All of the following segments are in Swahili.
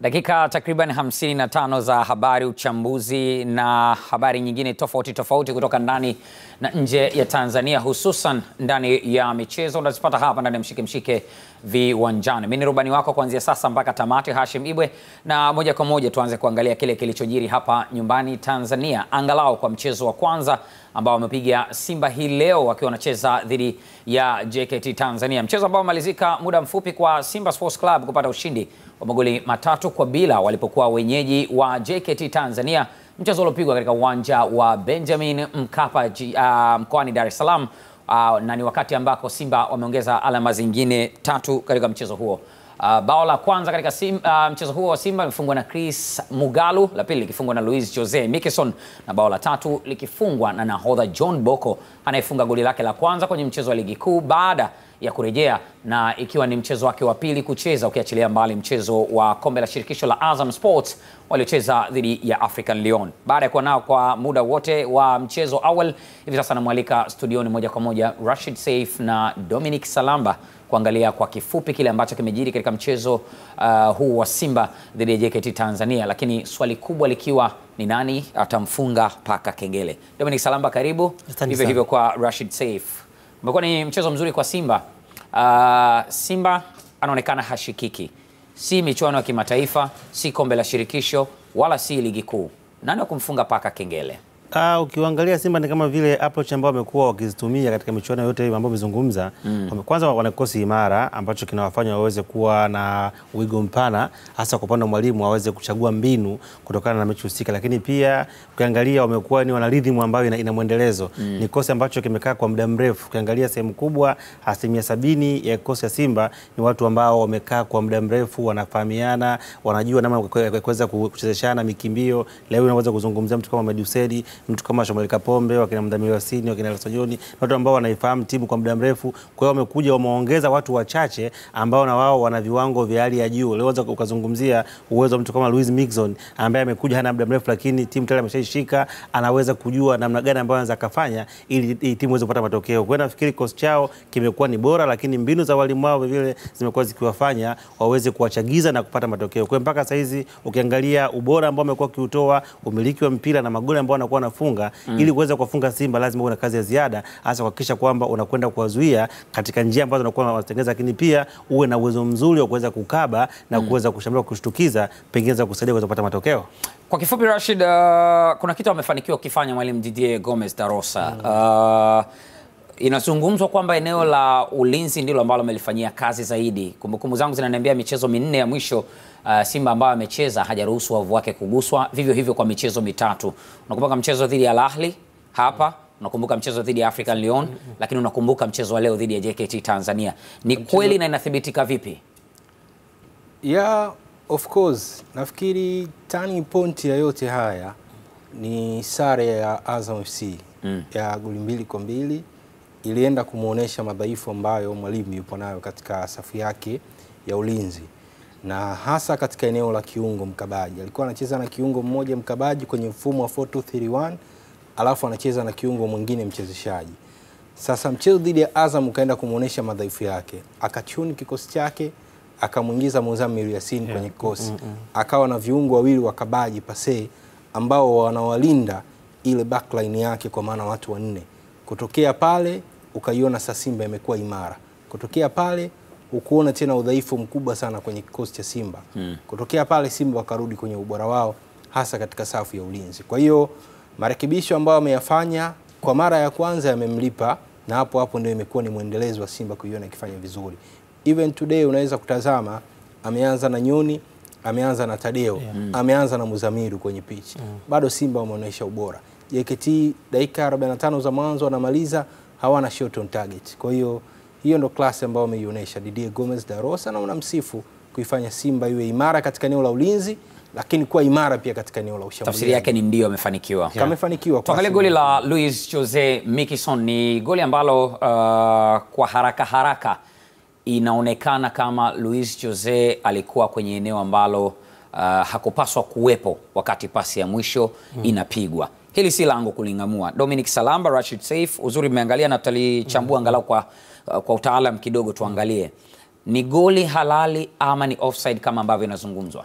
Dakika takriban 55 za habari, uchambuzi na habari nyingine tofauti tofauti kutoka ndani na nje ya Tanzania, hususan ndani ya michezo, unazipata hapa ndani ya Mshike Viwanjani. Mimi ni rubani wako kuanzia sasa mpaka tamati, Hashim Ibwe, na moja kwa moja tuanze kuangalia kile kilichojiri hapa nyumbani Tanzania, angalau kwa mchezo wa kwanza ambao wamepiga Simba hii leo wakiwa wanacheza dhidi ya JKT Tanzania. Mchezo ambao malizika muda mfupi kwa Simba Sports Club kupata ushindi wa magoli 3-0 walipokuwa wenyeji wa JKT Tanzania. Mchezo uliopigwa katika uwanja wa Benjamin Mkapa mkoani Dar es Salaam, na ni wakati ambako Simba wameongeza alama zingine 3 katika mchezo huo. Bao la kwanza katika mchezo huo wa Simba lilifungwa na Chris Mugalu, la pili likifungwa na Louis José Mikissone, na bao la 3 likifungwa na nahodha John Boko anayefunga goli lake la kwanza kwenye mchezo wa ligi kuu baada ya kurejea, na ikiwa ni mchezo wake wa pili kucheza ukiachilia mbali mchezo wa kombe la shirikisho la Azam Sports waliocheza dhidi ya African Lyon. Baada ya kuwa nao kwa muda wote wa mchezo awal, hivi sasa namwalika studioni moja kwa moja Rashid Saif na Dominic Salamba kuangalia kwa kifupi kile ambacho kimejiri katika mchezo huu wa Simba dhidi ya JKT Tanzania, lakini swali kubwa likiwa ni nani atamfunga paka kengele. Dominic Salamba, karibu. Hivyo hivyo kwa Rashid Saif. Umekuwa ni mchezo mzuri kwa Simba. Simba anaonekana hashikiki. Si michuano ya kimataifa, si kombe la shirikisho, wala si ligi kuu. Nani kumfunga paka kengele? Ukiangalia Simba ni kama vile approach ambao wamekuwa wakizitumia katika michuano yote ambayo wamezungumza. Kwanza wanakosi imara ambacho kinawafanya waweze kuwa na wigo mpana, hasa kwa upande wa mwalimu aweze kuchagua mbinu kutokana na mechi husika. Lakini pia ukiangalia wamekuwa ni wana rhythm ambayo ina mwendelezo. Ni kosi ambacho kimekaa kwa muda mrefu. Ukiangalia sehemu kubwa 70% ya kosi ya Simba ni watu ambao wamekaa kwa muda mrefu, wanafahamiana, wanajua namna ya kuweza kuchezeshana mikimbio. Leo unaweza kuzungumzia mtu kama Medusedi, mtu kama Shomari Kapombe, wakina Mdhamini Wasini, wakina Lasojoni, watu ambao wanaifahamu timu kwa muda mrefu. Kwa hiyo wamekuja wameongeza watu wachache ambao na wao wana viwango vya hali ya juu. Leo ukazungumzia uwezo wa mtu kama Louis Mikissone ambaye amekuja hana muda mrefu, lakini timu tayari ameshaishika, anaweza kujua namna gani ambayo anaweza kufanya ili timu iweze kupata matokeo. Kwa hiyo nafikiri kosi chao kimekuwa ni bora, lakini mbinu za walimu wao vile zimekuwa zikiwafanya waweze kuwachagiza na kupata matokeo. Kwa hiyo mpaka sasa hizi ukiangalia ubora ambao amekuwa kiutoa, umiliki wa mpira na magoli ambao anakuwa funga, ili uweze kufunga Simba lazima uwe na kazi ya ziada, hasa kuhakikisha kwamba unakwenda kuwazuia katika njia ambazo unakuwa unatengeza, lakini pia uwe na uwezo mzuri wa kuweza kukaba na kuweza kushambulia, kushtukiza, pengine za kusaidia kuweza kupata matokeo. Kwa kifupi Rashid, kuna kitu amefanikiwa kufanya mwalimu Didier Gomes Da Rosa. Inazungumzwa kwamba eneo la ulinzi ndilo ambalo amelifanyia kazi zaidi. Kumbukumbu zangu zinaniambia michezo 4 ya mwisho Simba ambao amecheza hajaruhusu wavu wake kuguswa, vivyo hivyo kwa michezo 3. Unakumbuka mchezo dhidi ya Al Ahly hapa, unakumbuka mchezo dhidi ya African Lyon, lakini unakumbuka mchezo wa leo dhidi ya JKT Tanzania. Ni kweli na inathibitika vipi? Yeah, of course. Nafikiri turning point ya yote haya ni sare ya Azam FC ya goli 2-2. Ilienda kumuonesha madhaifu ambayo mwalimu yupo nayo katika safu yake ya ulinzi, na hasa katika eneo la kiungo mkabaji. Alikuwa anacheza na kiungo mmoja mkabaji kwenye mfumo wa 4-2-3-1, alafu anacheza na kiungo mwingine mchezeshaji. Sasa mchezo dhidi ya Azam ukaenda kumuonesha madhaifu yake. Akachuni kikosi chake, akamuingiza Mzamiru Yasini kwenye kikosi. Akawa na viungo wawili wakabaji pase ambao wanawalinda ile backline yake, kwa maana watu 4. Kutokea pale ukaiona sasa Simba imekuwa imara. Kutokea pale ukuona tena udhaifu mkubwa sana kwenye kikosi cha Simba. Kutokea pale Simba wakarudi kwenye ubora wao, hasa katika safu ya ulinzi. Kwa hiyo marekebisho ambayo ameyafanya kwa mara ya kwanza yamemlipa, na hapo hapo ndio imekuwa ni muendelezo wa Simba kuiona ikifanya vizuri. Even today unaweza kutazama ameanza na Nyoni, ameanza na Tadeo, ameanza na Muzamiru kwenye pitch. Bado Simba wameonyesha ubora. JKT dakika 45 za mwanzo wanamaliza hawana shot on target. Kwa hiyo ndo klasi ambayo ameionyesha Didier Gomes Da Rosa, na unamsifu kuifanya Simba iwe imara katika eneo la ulinzi, lakini kuwa imara pia katika eneo la ushambuliaji. Tafsiri yake ni ndio amefanikiwa. Kamefanikiwa. Tuangalie goli la Louis José Mikissone. Ni goli ambalo kwa haraka inaonekana kama Louis José alikuwa kwenye eneo ambalo hakupaswa kuwepo wakati pasi ya mwisho inapigwa. Hili si lango kulingamua. Dominic Salamba, Rashid Saif, uzuri mmeangalia na tutalichambua angalau kwa utaalam kidogo tuangalie. ni goli halali ama ni offside kama ambavyo inazungumzwa?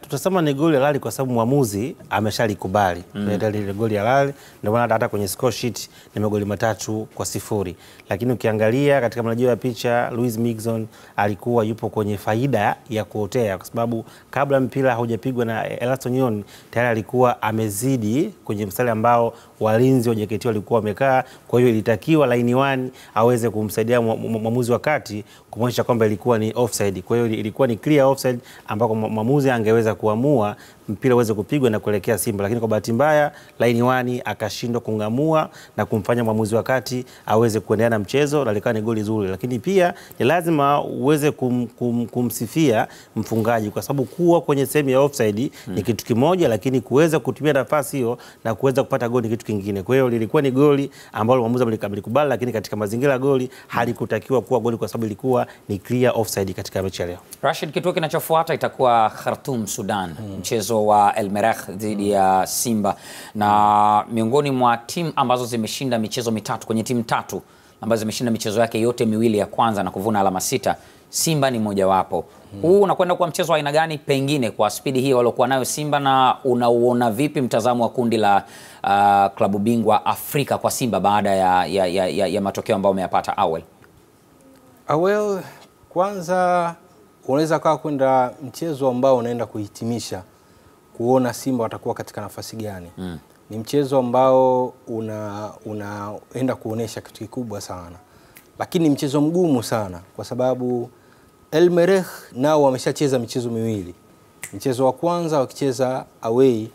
Tutasema ni goli halali kwa sababu muamuzi ameshalikubali. Ile goli halali, ndio maana hata kwenye score sheet ni magoli 3-0. Lakini ukiangalia katika mrejeo wa picha, Louis Mikissone alikuwa yupo kwenye faida ya kuotea kwa sababu kabla mpira haujapigwa na Elastonion tayari alikuwa amezidi kwenye mstari ambao walinzi wa JKT walikuwa wamekaa. Kwa hiyo ilitakiwa laini wani aweze kumsaidia muamuzi wakati kumwonyesha kwamba ilikuwa ni offside. Kwa hiyo ilikuwa ni clear offside ambako muamuzi angeweza kuamua mpira uweze kupigwa na kuelekea Simba, lakini kwa bahati mbaya laini wani akashindwa kungamua na kumfanya muamuzi wakati aweze kuendelea na mchezo, na likawa ni goli zuri. Lakini pia ni lazima uweze kumsifia mfungaji kwa sababu kuwa kwenye sehemu ya offside ni kitu kimoja, lakini kuweza kutumia nafasi hiyo na kuweza kupata goli ni kitu kingine. Kwa hiyo lilikuwa ni goli ambalo muamuzi alikubali, lakini katika mazingira ya goli halikutakiwa kuwa goli kwa sababu ilikuwa ni clear offside katika mechi ya leo. Rashid, kituo kinachofuata itakuwa Khartoum, Sudan, mchezo wa El Merrekh dhidi ya Simba, na miongoni mwa timu ambazo zimeshinda michezo mitatu, kwenye timu tatu ambazo zimeshinda michezo yake yote miwili ya kwanza na kuvuna alama 6, Simba ni moja wapo. Huu unakwenda kwa mchezo wa aina gani pengine kwa spidi hii waliokuwa nayo Simba, na unauona vipi mtazamo wa kundi la klabu bingwa Afrika kwa Simba baada ya matokeo ambayo umeyapata awali? Awel, kwanza unaweza kwa kwenda mchezo ambao unaenda kuhitimisha kuona Simba watakuwa katika nafasi gani. Ni mchezo ambao unaenda kuonesha kitu kikubwa sana. Lakini ni mchezo mgumu sana kwa sababu El Merrekh nao wameshacheza michezo miwili. Mchezo wa kwanza wakicheza away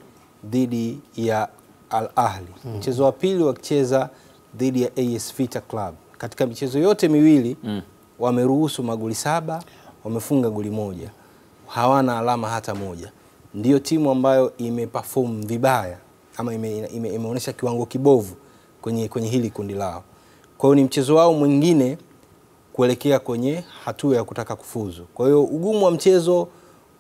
dhidi ya Al Ahly. Mchezo wa pili wakicheza dhidi ya AS Vita Club. Katika michezo yote miwili wameruhusu magoli 7, wamefunga goli 1. Hawana alama hata moja. Ndio timu ambayo imeperform vibaya ama imeonyesha kiwango kibovu kwenye hili kundi lao. Kwa hiyo ni mchezo wao mwingine kuelekea kwenye hatua ya kutaka kufuzu. Kwa hiyo ugumu wa mchezo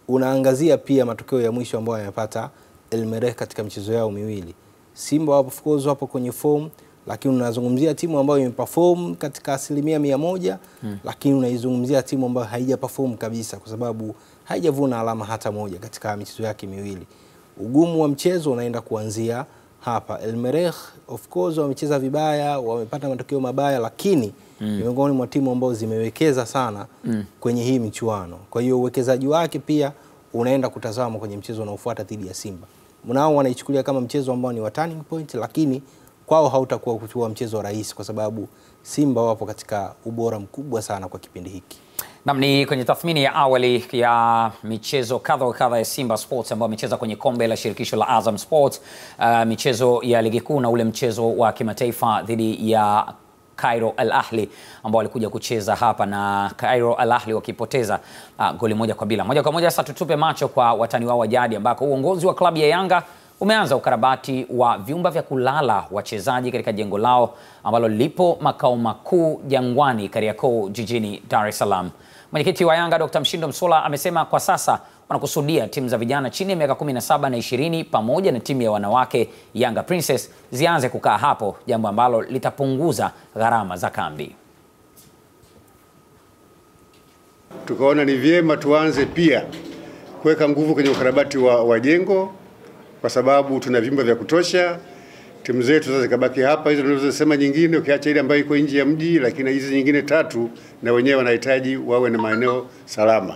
unaangazia pia matokeo ya mwisho ambayo yamepata El Merrekh katika mchezo yao miwili. Simba wapo of course wapo kwenye form, lakini unazungumzia timu ambayo imeperform katika 100%, lakini unaizungumzia timu ambayo haijaperform kabisa kwa sababu haijavuna alama hata moja katika michezo yake miwili. Ugumu wa mchezo unaenda kuanzia hapa. El Merrekh of course wamecheza vibaya, wamepata matokeo mabaya, lakini miongoni mwa timu ambazo zimewekeza sana kwenye hii michuano. Kwa hiyo uwekezaji wake pia unaenda kutazama kwenye mchezo unaofuata dhidi ya Simba. Mnao wanaichukulia kama mchezo ambao ni wa turning point, lakini kwao hautakuwa kuchukua mchezo rahisi kwa sababu Simba wapo katika ubora mkubwa sana kwa kipindi hiki. Naam, ni kwenye tathmini ya awali ya michezo kadha ya Simba Sports ambao amecheza kwenye kombe la shirikisho la Azam Sports, michezo ya ligi kuu na ule mchezo wa kimataifa dhidi ya Cairo Al Ahly ambao walikuja kucheza hapa na Cairo Al Ahly wakipoteza goli 1-0. Moja kwa moja sasa tutupe macho kwa watani wao wa jadi ambako uongozi wa klabu ya Yanga umeanza ukarabati wa vyumba vya kulala wachezaji katika jengo lao ambalo lipo makao makuu Jangwani, Kariakoo, jijini Dar es Salaam. Mwenyekiti wa Yanga Dr. Mshindo Msolla amesema kwa sasa wanakusudia timu za vijana chini ya miaka 17 na 20 pamoja na timu ya wanawake Yanga Princess zianze kukaa hapo, jambo ambalo litapunguza gharama za kambi. Tukaona ni vyema tuanze pia kuweka nguvu kwenye ukarabati wa jengo kwa sababu tuna vyumba vya kutosha. Timu zetu sasa zikabaki hapa, hizo tunazosema nyingine ukiacha ile ambayo iko nje ya mji, lakini hizi nyingine 3 na wenyewe wanahitaji wawe na maeneo salama.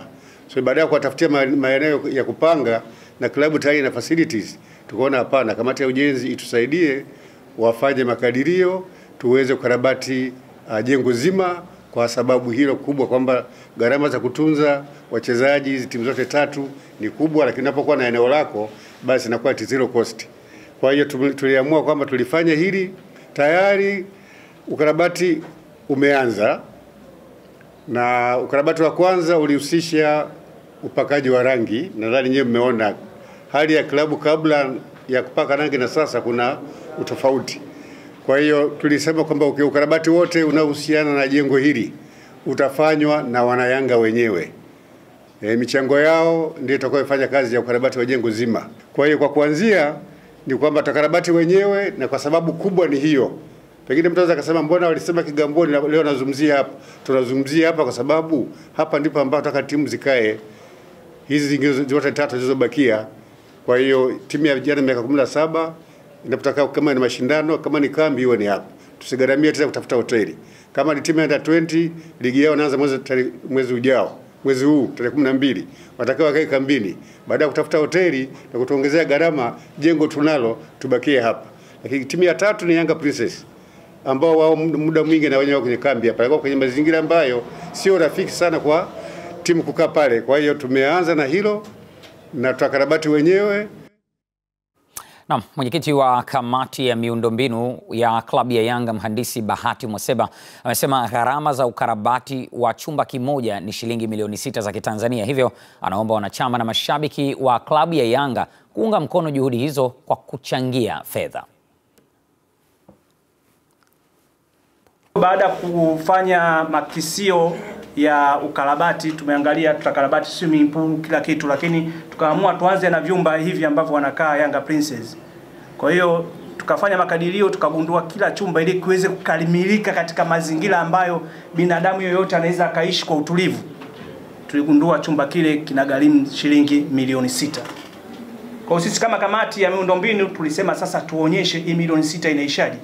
So baada ya kuwatafutia maeneo ya kupanga na klabu tayari na facilities, tukaona hapana, kamati ya ujenzi itusaidie wafanye makadirio tuweze kukarabati jengo zima, kwa sababu hilo kubwa kwamba gharama za kutunza wachezaji hizi timu zote 3 ni kubwa, lakini unapokuwa na eneo lako basi inakuwa zero cost. Kwa hiyo tuliamua kwamba tulifanya hili. Tayari ukarabati umeanza, na ukarabati wa kwanza ulihusisha upakaji wa rangi. Nadhani nyewe mmeona hali ya klabu kabla ya kupaka rangi na sasa kuna utofauti. Kwa hiyo tulisema kwamba ukarabati wote unaohusiana na jengo hili utafanywa na wanayanga wenyewe. Michango yao ndio itakayofanya kazi ya ukarabati wa jengo zima. Kwa hiyo kwa kuanzia ni kwamba takarabati wenyewe, na kwa sababu kubwa ni hiyo Pengine mtu anaweza kusema mbona walisema Kigamboni na leo nazungumzia hapa. Tunazungumzia hapa kwa sababu hapa ndipo ambapo nataka timu zikae. Hizi zingine zote tatu zilizobakia. Kwa hiyo timu ya vijana miaka 17 inapotaka kama ni mashindano, kama ni kambi hiyo ni hapa. Tusigaramie tena kutafuta hoteli. Kama ni timu ya under 20 ligi yao inaanza mwezi ujao. Mwezi huu tarehe 12 watakao wakae kambini. Baada ya kutafuta hoteli na kutuongezea gharama jengo tunalo, tubakie hapa. Lakini timu ya tatu ni Yanga Princess, ambao wao muda mwingi na wenyewe kwenye kambi hapa, kwa kwenye mazingira ambayo sio rafiki sana kwa timu kukaa pale. Kwa hiyo tumeanza na hilo na tutakarabati wenyewe. Naam, mwenyekiti wa kamati ya miundombinu ya klabu ya Yanga mhandisi Bahati Moseba amesema gharama za ukarabati wa chumba kimoja ni shilingi milioni 6 za Kitanzania. Hivyo anaomba wanachama na mashabiki wa klabu ya Yanga kuunga mkono juhudi hizo kwa kuchangia fedha. Baada kufanya makisio ya ukarabati, tumeangalia tutakarabati swimming pool kila kitu, lakini tukaamua tuanze na vyumba hivi ambavyo wanakaa Yanga Princess. Kwa hiyo tukafanya makadirio, tukagundua kila chumba ili kiweze kukamilika katika mazingira ambayo binadamu yoyote anaweza kaishi kwa utulivu. Tuligundua chumba kile kinagharimu shilingi milioni 6. Kwa hiyo sisi kama kamati ya miundombinu tulisema sasa tuonyeshe hii milioni 6 inaishaje.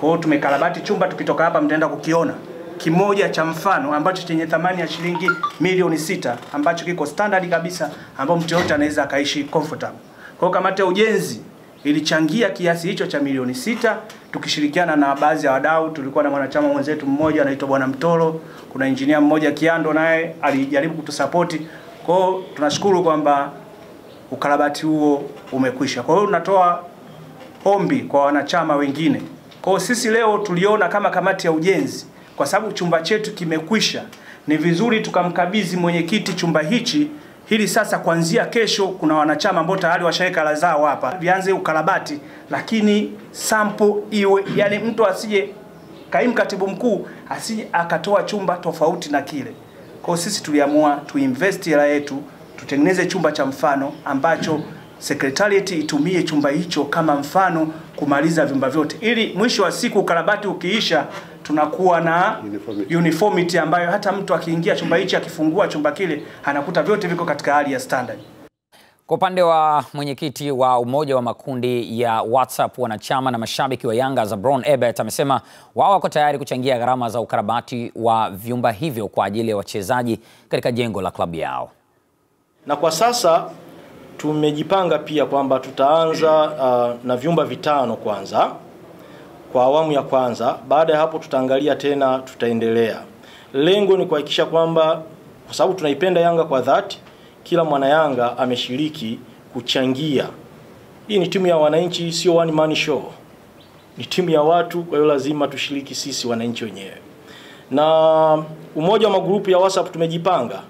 Kwa hiyo tumekarabati chumba, tukitoka hapa mtaenda kukiona kimoja cha mfano ambacho chenye thamani ya shilingi milioni 6 ambacho kiko standard kabisa, ambao mtu yote anaweza kaishi comfortable. Kwa hiyo kamati ya ujenzi ilichangia kiasi hicho cha milioni 6 tukishirikiana na baadhi ya wadau. Tulikuwa na mwanachama mwenzetu mmoja anaitwa bwana Mtoro, kuna engineer mmoja Kiando naye alijaribu kutusupport. Kwa hiyo tunashukuru kwamba ukarabati huo umekwisha. Kwa hiyo tunatoa ombi kwa wanachama wengine. Kwa sisi leo tuliona kama kamati ya ujenzi, kwa sababu chumba chetu kimekwisha, ni vizuri tukamkabidhi mwenyekiti chumba hichi hili. Sasa kuanzia kesho kuna wanachama ambao tayari washaweka lazao hapa, vianze ukarabati, lakini sample iwe, yani mtu asije, kaimu katibu mkuu asije akatoa chumba tofauti na kile. Kwa sisi tuliamua tuinvest hela yetu, tutengeneze chumba cha mfano ambacho Secretariat itumie chumba hicho kama mfano kumaliza vyumba vyote, ili mwisho wa siku ukarabati ukiisha tunakuwa na uniformity ambayo hata mtu akiingia chumba hichi akifungua chumba kile anakuta vyote viko katika hali ya standard. Kwa upande wa mwenyekiti wa umoja wa makundi ya WhatsApp wanachama na mashabiki wa Yanga za Brown Eba amesema wao wako tayari kuchangia gharama za ukarabati wa vyumba hivyo kwa ajili ya wachezaji katika jengo la klabu yao. Na kwa sasa tumejipanga pia kwamba tutaanza na vyumba 5 kwanza kwa awamu ya kwanza. Baada ya hapo tutaangalia tena tutaendelea. Lengo ni kuhakikisha kwamba, kwa sababu tunaipenda Yanga kwa dhati, kila mwana Yanga ameshiriki kuchangia. Hii ni timu ya wananchi, sio one man show. Ni timu ya watu, kwa hiyo lazima tushiriki sisi wananchi wenyewe. Na umoja wa magrupu ya WhatsApp tumejipanga.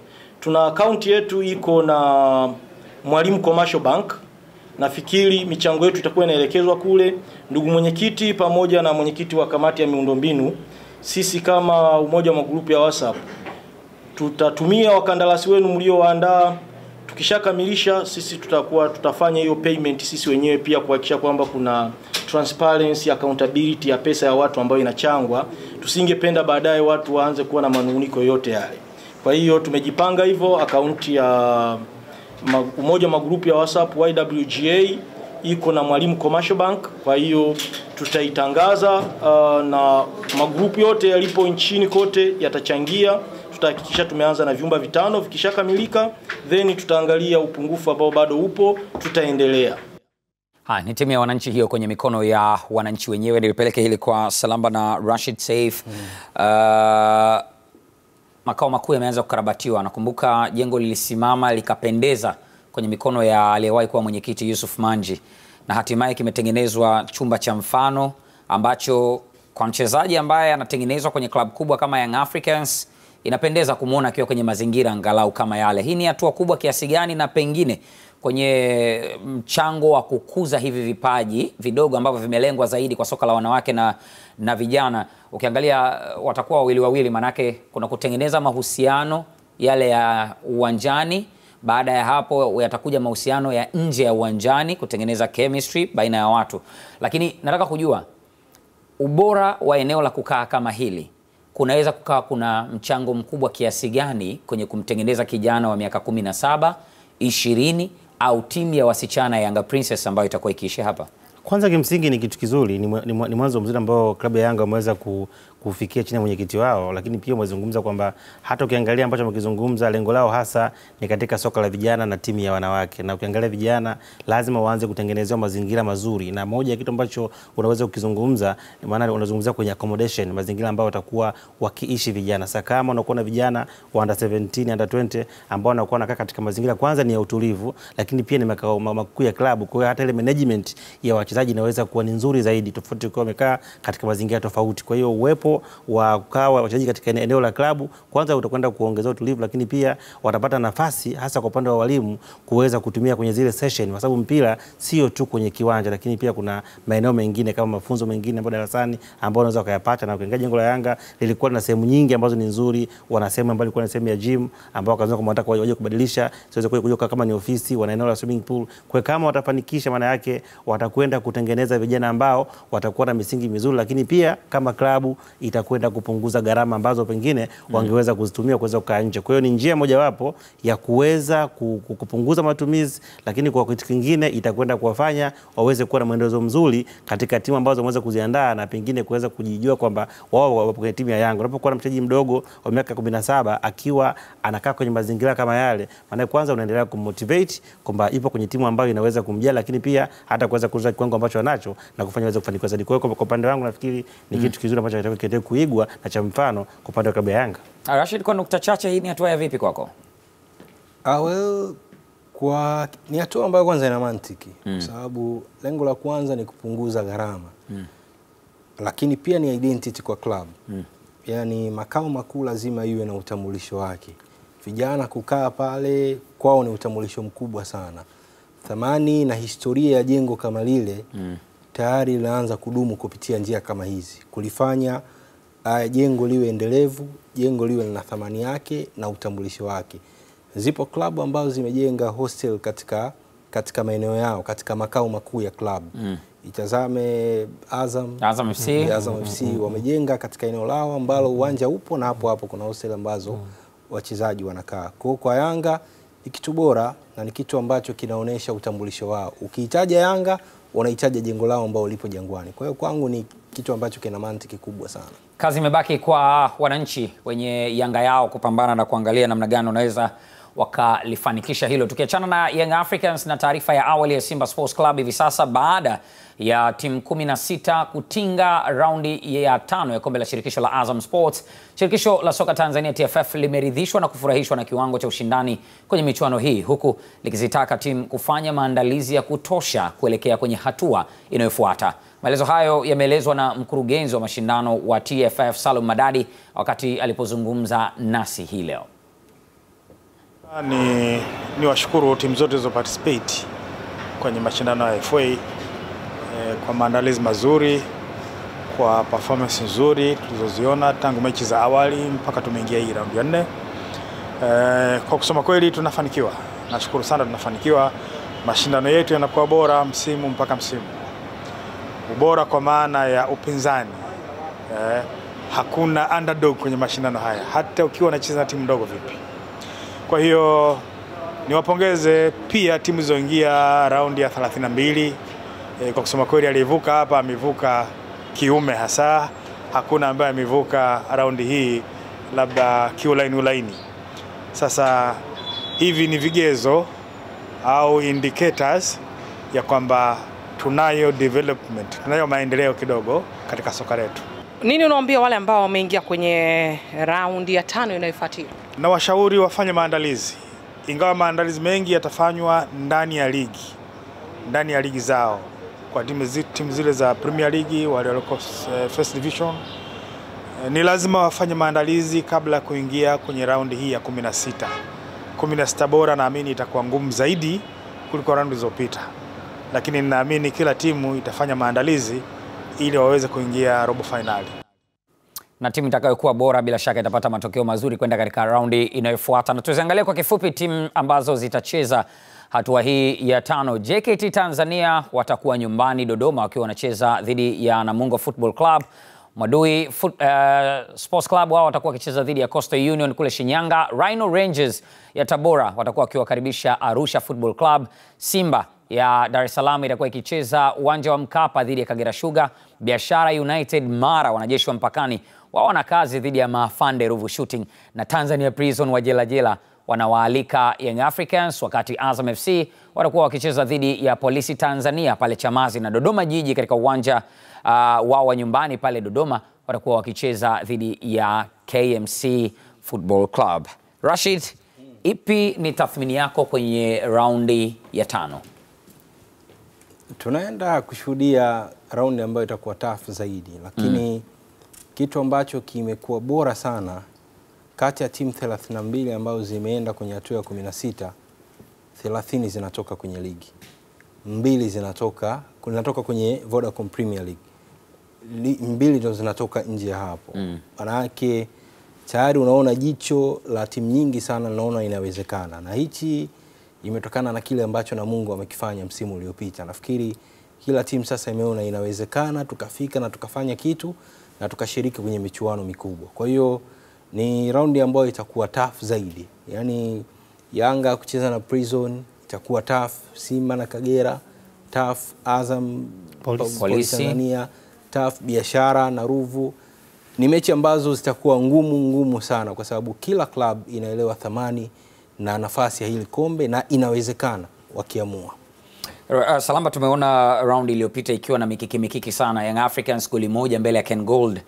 Tuna account yetu iko na Mwalimu Commercial Bank. Nafikiri michango yetu itakuwa inaelekezwa kule. Ndugu mwenyekiti pamoja na mwenyekiti wa kamati ya miundombinu, sisi kama umoja wa magrupu ya WhatsApp tutatumia wakandarasi wenu mlioandaa. Tukishakamilisha sisi tutakuwa tutafanya hiyo payment sisi wenyewe, pia kuhakikisha kwamba kuna transparency, accountability ya pesa ya watu ambayo inachangwa. Tusingependa baadaye watu waanze kuwa na manunguniko yote yale. Kwa hiyo tumejipanga hivyo. Akaunti ya umoja magrupu ya WhatsApp YWGA iko na Mwalimu Commercial Bank, kwa hiyo tutaitangaza na magrupu yote yalipo nchini kote yatachangia. Tutahakikisha tumeanza na vyumba 5, vikishakamilika then tutaangalia upungufu ambao bado upo, tutaendelea. Ni timu ya wananchi hiyo kwenye mikono ya wananchi wenyewe. Nilipeleke hili kwa Salamba na Rashid Saif. Makao makuu yameanza kukarabatiwa. Nakumbuka jengo lilisimama likapendeza kwenye mikono ya aliyewahi kuwa mwenyekiti Yusuf Manji, na hatimaye kimetengenezwa chumba cha mfano ambacho kwa mchezaji ambaye anatengenezwa kwenye klabu kubwa kama Young Africans inapendeza kumuona akiwa kwenye mazingira angalau kama yale. Hii ni hatua kubwa kiasi gani, na pengine kwenye mchango wa kukuza hivi vipaji vidogo ambavyo vimelengwa zaidi kwa soka la wanawake na vijana? Ukiangalia watakuwa wawili, manake kuna kutengeneza mahusiano yale ya uwanjani. Baada ya hapo yatakuja mahusiano ya nje ya uwanjani, kutengeneza chemistry baina ya watu. Lakini nataka kujua ubora wa eneo la kukaa kama hili kunaweza kukaa kuna mchango mkubwa kiasi gani kwenye kumtengeneza kijana wa miaka 17, 20 au timu ya wasichana ya Yanga Princess ambayo itakuwa ikiishi hapa? Kwanza kimsingi ni kitu kizuri, ni mwanzo mzuri ambao klabu ya Yanga wameweza kufikia chini ya mwenyekiti wao, lakini pia wamezungumza kwamba hata ukiangalia ambacho wamekizungumza lengo lao hasa ni katika soka la vijana na timu ya wanawake. Na ukiangalia vijana lazima waanze kutengenezewa mazingira mazuri, na moja ya kitu ambacho unaweza kukizungumza maana unazungumzia kwenye accommodation, mazingira ambayo watakuwa wakiishi vijana. Sasa kama unakuwa na vijana wa under 17, under 20 ambao wanakuwa nakaa katika mazingira kwanza ni ya utulivu, lakini pia ni makao makuu ya klabu, kwa hiyo hata ile management ya wachezaji inaweza kuwa ni nzuri zaidi tofauti kwa wamekaa katika mazingira tofauti. Kwa hiyo uwepo wa kukaa wachezaji katika eneo la klabu kwanza utakwenda kuongeza utulivu, lakini pia watapata nafasi hasa kwa upande wa walimu kuweza kutumia kwenye zile session, kwa sababu mpira sio tu kwenye kiwanja, lakini pia kuna maeneo mengine kama mafunzo mengine ambayo darasani ambao unaweza kuyapata. Na ukiangalia jengo la Yanga lilikuwa na sehemu nyingi ambazo ni nzuri, wanasema mbali kulikuwa na sehemu ya gym ambao wakaanza kumwata kwa waje kubadilisha siweze kuja kama ni ofisi, wana eneo la swimming pool. Kwa kama watafanikisha maana yake watakwenda kutengeneza vijana ambao watakuwa na misingi mizuri, lakini pia kama klabu itakwenda kupunguza gharama ambazo pengine wangeweza kuzitumia kuweza kukaa nje. Kwa hiyo ni njia mojawapo ya kuweza kupunguza matumizi, lakini kwa kitu kingine itakwenda kuwafanya waweze kuwa na mwendelezo mzuri katika timu ambazo wameweza kuziandaa na pengine kuweza kujijua kwamba wao wapo kwenye timu ya Yanga. Unapokuwa na mchezaji mdogo wa miaka 17 akiwa anakaa kwenye mazingira kama yale, maana kwanza unaendelea kummotivate kwamba ipo kwenye timu ambayo inaweza kumjia, lakini pia hata kuweza kuuza kiwango ambacho anacho na kufanya aweze kufanikiwa zaidi. Kwa hiyo kwa upande wangu nafikiri ni kitu kizuri ambacho kete kuigwa na cha mfano kwa upande wa klabu ya Yanga. Rashid, kwa nukta chache hii ni hatua ya vipi kwako? Well, kwa ni hatua ambayo kwanza ina mantiki kwa sababu lengo la kwanza ni kupunguza gharama. Lakini pia ni identity kwa club. Yaani makao makuu lazima iwe na utambulisho wake. Vijana kukaa pale kwao ni utambulisho mkubwa sana. Thamani na historia ya jengo kama lile tayari inaanza kudumu kupitia njia kama hizi, kulifanya jengo liwe endelevu, jengo liwe na thamani yake na utambulisho wake. Zipo klabu ambazo zimejenga hostel katika maeneo yao, katika makao makuu ya klabu. Itazame Azam FC wamejenga katika eneo lao ambalo uwanja upo na hapo kuna hostel ambazo wachezaji wanakaa. Kwa Yanga ni kitu bora na ni kitu ambacho kinaonesha utambulisho wao. Ukiitaja Yanga wanahitaji jengo lao ambao lipo Jangwani. Kwa hiyo kwangu ni kitu ambacho kina mantiki kubwa sana. Kazi imebaki kwa wananchi wenye Yanga yao kupambana na kuangalia namna gani unaweza wakalifanikisha hilo. Tukiachana na Young Africans na taarifa ya awali ya Simba Sports Club hivi sasa baada ya timu 16 kutinga raundi ya 5 ya kombe la shirikisho la Azam Sports, shirikisho la soka Tanzania TFF limeridhishwa na kufurahishwa na kiwango cha ushindani kwenye michuano hii, huku likizitaka timu kufanya maandalizi ya kutosha kuelekea kwenye hatua inayofuata. Maelezo hayo yameelezwa na mkurugenzi wa mashindano wa TFF Salum Madadi wakati alipozungumza nasi hii leo. Ni washukuru timu zote zo participate kwenye mashindano ya FA kwa maandalizi mazuri, kwa performance nzuri tulizoziona tangu mechi za awali mpaka tumeingia hii round ya 4. Kwa kusema kweli tunafanikiwa. Nashukuru sana tunafanikiwa. Mashindano yetu yanakuwa bora msimu mpaka msimu. Ubora kwa maana ya upinzani. Hakuna underdog kwenye mashindano haya hata ukiwa unacheza na timu ndogo vipi. Kwa hiyo niwapongeze pia timu zilizoingia raundi ya 32. Kwa kusema kweli alivuka hapa, amevuka kiume hasa. Hakuna ambaye amevuka raundi hii labda kiulaini. Sasa hivi ni vigezo au indicators ya kwamba tunayo development, tunayo maendeleo kidogo katika soka letu. Nini unaoambia wale ambao wameingia kwenye raundi ya 5 inayofuatia? Na washauri wafanye maandalizi. Ingawa maandalizi mengi yatafanywa ndani ya ligi. Ndani ya ligi zao. Kwa timu zile za Premier League, wale walio First Division. Ni lazima wafanye maandalizi kabla kuingia kwenye raundi hii ya 16. 16 bora naamini itakuwa ngumu zaidi kuliko raundi zilizopita. Lakini naamini kila timu itafanya maandalizi ili waweze kuingia robo finali. Na timu itakayokuwa bora bila shaka itapata matokeo mazuri kwenda katika raundi inayofuata. Na tuziangalie kwa kifupi timu ambazo zitacheza hatua hii ya tano. JKT Tanzania watakuwa nyumbani Dodoma wakiwa wanacheza dhidi ya Namungo Football Club. Madui Sports Club wao watakuwa wakicheza dhidi ya Coastal Union kule Shinyanga. Rhino Rangers ya Tabora watakuwa wakiwakaribisha Arusha Football Club. Simba ya Dar es Salaam itakuwa ikicheza uwanja wa Mkapa dhidi ya Kagera Sugar. Biashara United Mara wanajeshi wa mpakani wao wana kazi dhidi ya Mafande Ruvu Shooting, na Tanzania Prison wa Jelajela wanawaalika Young Africans, wakati Azam FC watakuwa wakicheza dhidi ya Polisi Tanzania pale Chamazi, na Dodoma Jiji katika uwanja wao wa nyumbani pale Dodoma watakuwa wakicheza dhidi ya KMC Football Club. Rashid, ipi ni tathmini yako kwenye raundi ya tano? Tunaenda kushuhudia raundi ambayo itakuwa tafu zaidi, lakini kitu ambacho kimekuwa bora sana kati ya timu 32 ambazo zimeenda kwenye hatua ya 16, 30 zinatoka kwenye ligi, 2 zinatoka kwenye Vodacom Premier League, 2 ndo zinatoka nje ya hapo. Maana yake tayari unaona jicho la timu nyingi sana naona inawezekana, na hichi imetokana na kile ambacho Namungo amekifanya msimu uliopita. Nafikiri kila timu sasa imeona inawezekana, tukafika na tukafanya kitu na tukashiriki kwenye michuano mikubwa. Kwa hiyo ni raundi ambayo itakuwa tough zaidi. Yani Yanga kucheza na Prison itakuwa tough, Simba na Kagera tough, Azam Polisi Tanzania tough, Biashara na Ruvu. Ni mechi ambazo zitakuwa ngumu sana, kwa sababu kila club inaelewa thamani na nafasi ya hili kombe na inawezekana wakiamua. Salamba, tumeona round iliyopita ikiwa na mikiki sana. Young Africans goli moja mbele ya Ken Gold.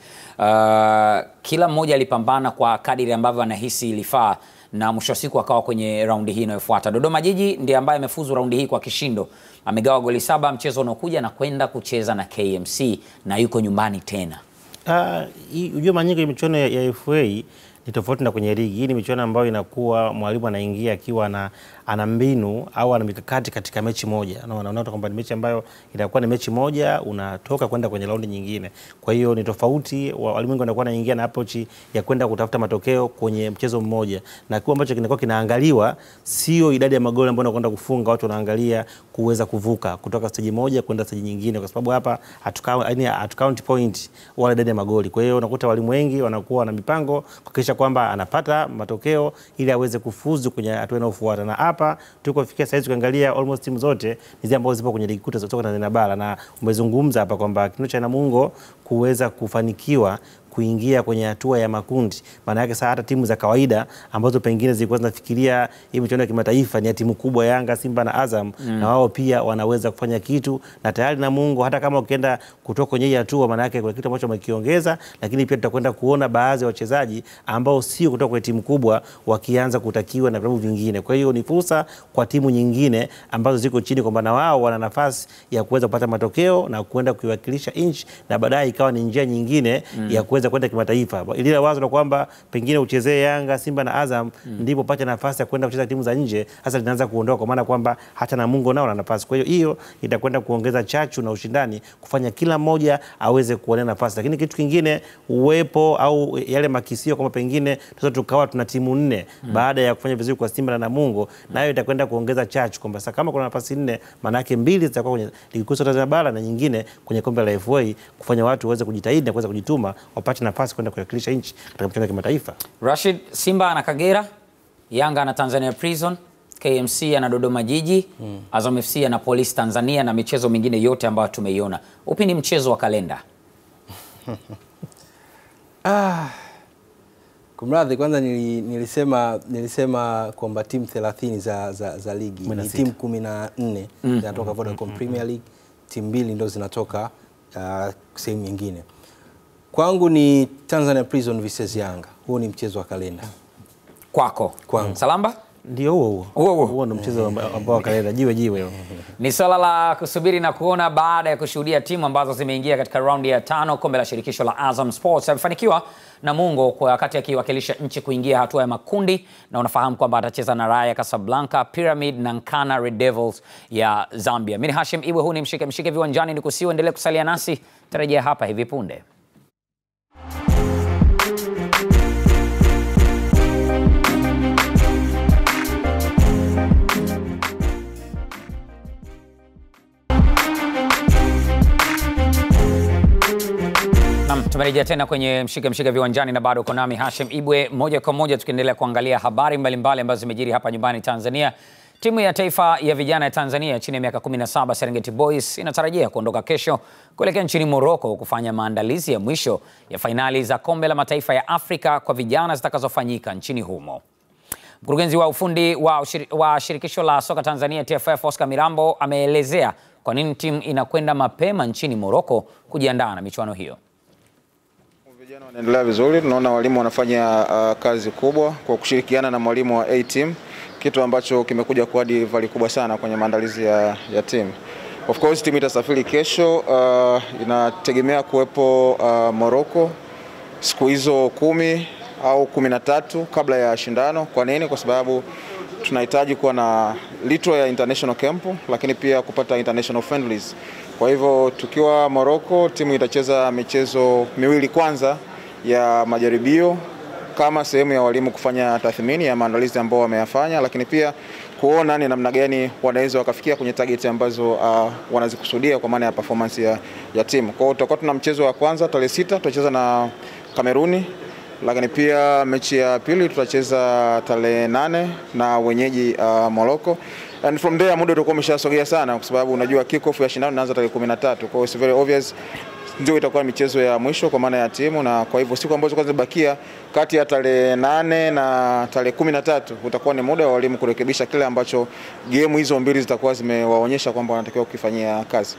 Kila mmoja alipambana kwa kadiri ambavyo anahisi ilifaa, na mwisho siku akawa kwenye round hii inayofuata. Dodoma Jiji ndiye ambaye amefuzu round hii kwa kishindo. Amegawa goli 7 mchezo unaokuja na kwenda kucheza na KMC, na yuko nyumbani tena. Ujue manyiko ya michuano ya FA ni tofauti na kwenye ligi. Hii ni michuano ambayo inakuwa mwalimu anaingia akiwa na ana mbinu au ana mikakati katika mechi moja. Unaona kwamba mechi ambayo itakuwa ni mechi moja, unatoka kwenda kwenye raundi nyingine. Kwa hiyo ni tofauti, walimu wengi wanakuwa wanaingia na approach ya kwenda kutafuta matokeo kwenye mchezo mmoja. Na kitu ambacho kinakuwa kinaangaliwa sio idadi ya magoli ambayo unakwenda kufunga, watu wanaangalia kuweza kuvuka kutoka stage moja kwenda stage nyingine, kwa sababu hapa hatu count point wala idadi ya magoli. Kwa hiyo unakuta walimu wengi wanakuwa na mipango kuhakikisha kwamba anapata matokeo ili aweze kufuzu kwenye hatua inayofuata. Na hapa tulikofikia sasa tukiangalia almost timu zote ni ambazo zipo kwenye ligi kuu za soka Tanzania bara, na umezungumza hapa kwamba kitu cha Namungo kuweza kufanikiwa kuingia kwenye hatua ya makundi, maana yake sasa hata timu za kawaida ambazo pengine zilikuwa zinafikiria hii michuano ya kimataifa ni timu kubwa, Yanga, Simba na Azam, na wao pia wanaweza kufanya kitu. Na tayari Namungo hata kama ukienda kutoka kwenye hatua, maana yake kuna kitu ambacho wamekiongeza, lakini pia tutakwenda kuona baadhi ya wachezaji ambao sio kutoka kwenye timu kubwa wakianza kutakiwa na vilabu vingine. Kwa hiyo ni fursa kwa timu nyingine ambazo ziko chini kwamba na wao wana nafasi ya kuweza kupata matokeo na kuenda kuiwakilisha nchi, na baadaye ikawa ni njia nyingine ya kuweza kwenda kimataifa. Ile wazo la kwamba pengine uchezee Yanga, Simba na Azam ndipo pata nafasi ya kwenda kucheza timu za nje hasa linaanza kuondoka, kwa maana kwamba hata Namungo nao wana nafasi. Kwa hiyo itakwenda kuongeza chachu na ushindani kufanya kila mmoja aweze kuona nafasi. Lakini kitu kingine uwepo au yale makisio kama pengine tuzo tukawa tuna timu 4 baada ya kufanya vizuri kwa Simba na Namungo, nayo itakwenda kuongeza chachu kwamba sasa kama kuna nafasi 4, maana yake 2 zitakuwa kwenye ligi kuu ya Tanzania bara na nyingine kwenye kombe la FA, kufanya watu waweze kujitahidi na kuweza kujituma wapate nafasi kwenda kuwakilisha nchi katika mchezo wa kimataifa. Rashid, Simba na Kagera, Yanga na Tanzania Prison, KMC na Dodoma Jiji, Azam FC na Police Tanzania, na michezo mingine yote ambayo tumeiona. Upi ni mchezo wa kalenda? Kumradhi, kwanza nilisema kwamba timu 30 za ligi, ni timu 14 zinatoka Vodacom Premier League, timu 2 ndio zinatoka sehemu nyingine. Kwangu ni Tanzania Prison vs Yanga. Huo ni mchezo wa kalenda. Kwako? Kwangu. Salamba? Ndio huo ndo mchezo ambao wa kalenda, jiwe. Ni swala la kusubiri na kuona baada ya kushuhudia timu ambazo zimeingia katika raundi ya 5 kombe la shirikisho la Azam Sports. Amefanikiwa Namungo kwa wakati akiwakilisha nchi kuingia hatua ya makundi, na unafahamu kwamba atacheza na Raia Casablanca, Pyramid na Nkana Red Devils ya Zambia. Mimi Hashim Ibwe, huu ni mshike viwanjani, nikusiwe endelee kusalia nasi, tarejea hapa hivi punde. Tumerejea tena kwenye mshike viwanjani na bado konami Hashim Ibwe. Moja kwa moja tukiendelea kuangalia habari mbalimbali ambazo zimejiri hapa nyumbani Tanzania. Timu ya taifa ya vijana ya Tanzania chini ya miaka 17 Serengeti Boys inatarajia kuondoka kesho kuelekea nchini Morocco kufanya maandalizi ya mwisho ya fainali za kombe la mataifa ya Afrika kwa vijana zitakazofanyika nchini humo. Mkurugenzi wa ufundi wa shirikisho la soka Tanzania TFF Oscar Mirambo ameelezea kwa nini timu inakwenda mapema nchini Morocco kujiandaa na michuano hiyo. Vijana wanaendelea vizuri, tunaona walimu wanafanya kazi kubwa kwa kushirikiana na mwalimu wa A-team, kitu ambacho kimekuja kuadi vali kubwa sana kwenye maandalizi ya timu. Of course timu itasafiri kesho, inategemea kuwepo Morocco siku hizo 10 au 13 kabla ya shindano. Kwa nini? Kwa sababu tunahitaji kuwa na litwa ya international camp, lakini pia kupata international friendlies. Kwa hivyo tukiwa Morocco timu itacheza michezo miwili kwanza ya majaribio kama sehemu ya walimu kufanya tathmini ya maandalizi ambayo wameyafanya, lakini pia kuona ni namna gani wanaweza wakafikia kwenye target ambazo wanazikusudia kwa maana ya performance ya timu. Kwa hiyo tutakuwa tuna mchezo wa kwanza tarehe 6 tutacheza na Kameruni, lakini pia mechi ya pili tutacheza tarehe 8 na wenyeji Morocco. And from there muda utakuwa umeshasogea sana kwa sababu unajua kickoff ya shindano inaanza tarehe 13. Kwa hiyo it's very obvious ndio itakuwa michezo ya mwisho kwa maana ya timu, na kwa hivyo siku ambazo kwanza bakia kati ya tarehe 8 na tarehe 13 utakuwa ni muda wa walimu kurekebisha kile ambacho game hizo mbili zitakuwa zimewaonyesha kwamba wanatakiwa kukifanyia kazi.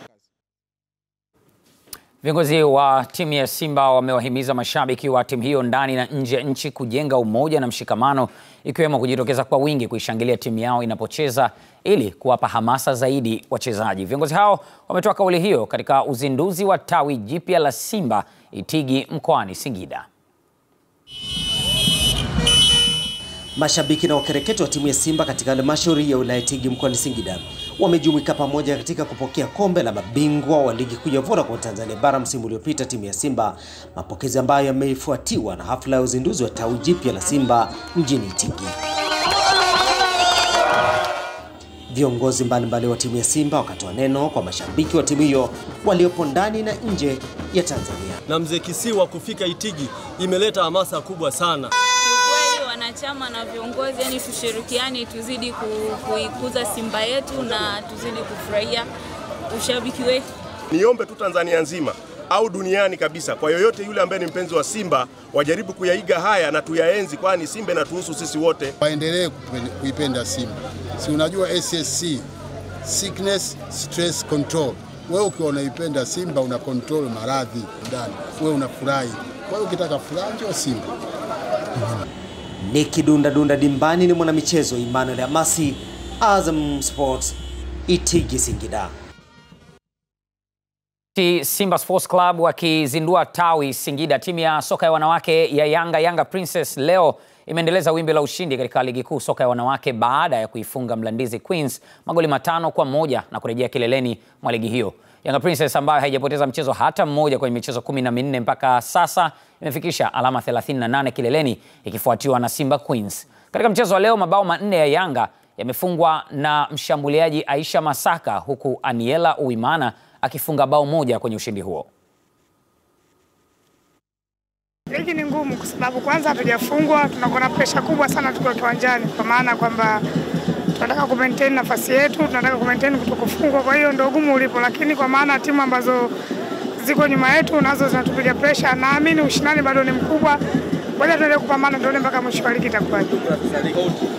Viongozi wa timu ya Simba wamewahimiza mashabiki wa timu hiyo ndani na nje ya nchi kujenga umoja na mshikamano, ikiwemo kujitokeza kwa wingi kuishangilia timu yao inapocheza ili kuwapa hamasa zaidi wachezaji. Viongozi hao wametoa kauli hiyo katika uzinduzi wa tawi jipya la Simba Itigi mkoani Singida. Mashabiki na wakereketo wa timu ya Simba katika halmashauri ya wilaya Itigi mkoani Singida wamejumuika pamoja katika kupokea kombe la mabingwa wa ligi kuu ya Vodacom Tanzania bara msimu uliopita timu ya Simba, mapokezi ambayo yameifuatiwa na hafla ya uzinduzi wa tawi jipya la Simba mjini Itigi. Viongozi mbalimbali wa timu ya Simba wakatoa neno kwa mashabiki wa timu hiyo waliopo ndani na nje ya Tanzania. Na mzee Kisiwa kufika Itigi imeleta hamasa kubwa sana. Wanachama na viongozi yani tushirikiane, tuzidi kuikuza Simba yetu na tuzidi kufurahia ushabiki wetu. Niombe tu Tanzania nzima au duniani kabisa kwa yoyote yule ambaye ni mpenzi wa Simba wajaribu kuyaiga haya na tuyaenzi, kwani Simba inatuhusu sisi wote. Waendelee kuipenda Simba. Si unajua SSC, sickness stress control. Wewe ukiwa unaipenda Simba una control maradhi ndani. Wewe unafurahi. Kwa hiyo ukitaka furaha njoo Simba. Nikidunda dimbani ni mwana michezo Emmanuel Amasi, Azam Sports, Itigi Singida. Simba Sports Club wakizindua tawi Singida, timu ya soka ya wanawake ya Yanga Princess leo imeendeleza wimbi la ushindi katika ligi kuu soka ya wanawake baada ya kuifunga Mlandizi Queens magoli 5-1 na kurejea kileleni mwa ligi hiyo. Yanga Princess ambayo haijapoteza mchezo hata mmoja kwenye michezo 14 mpaka sasa imefikisha alama 38 kileleni ikifuatiwa na Simba Queens. Katika mchezo wa leo mabao 4 ya Yanga yamefungwa na mshambuliaji Aisha Masaka, huku Aniela Uimana akifunga bao moja kwenye ushindi huo. Ligi ni ngumu kwa sababu kwanza hatujafungwa, tunakuwa na pressure kubwa sana tukiwa kiwanjani kwa maana kwamba tunataka kumaintain nafasi yetu, tunataka kumaintain kutokufungwa, kwa hiyo ndio gumu ulipo. Lakini kwa maana timu ambazo ziko nyuma yetu nazo zinatupiga pressure, naamini ushindani bado ni mkubwa. Bado tuendelee kupambana tuone mpaka mwisho wa ligi itakuwa.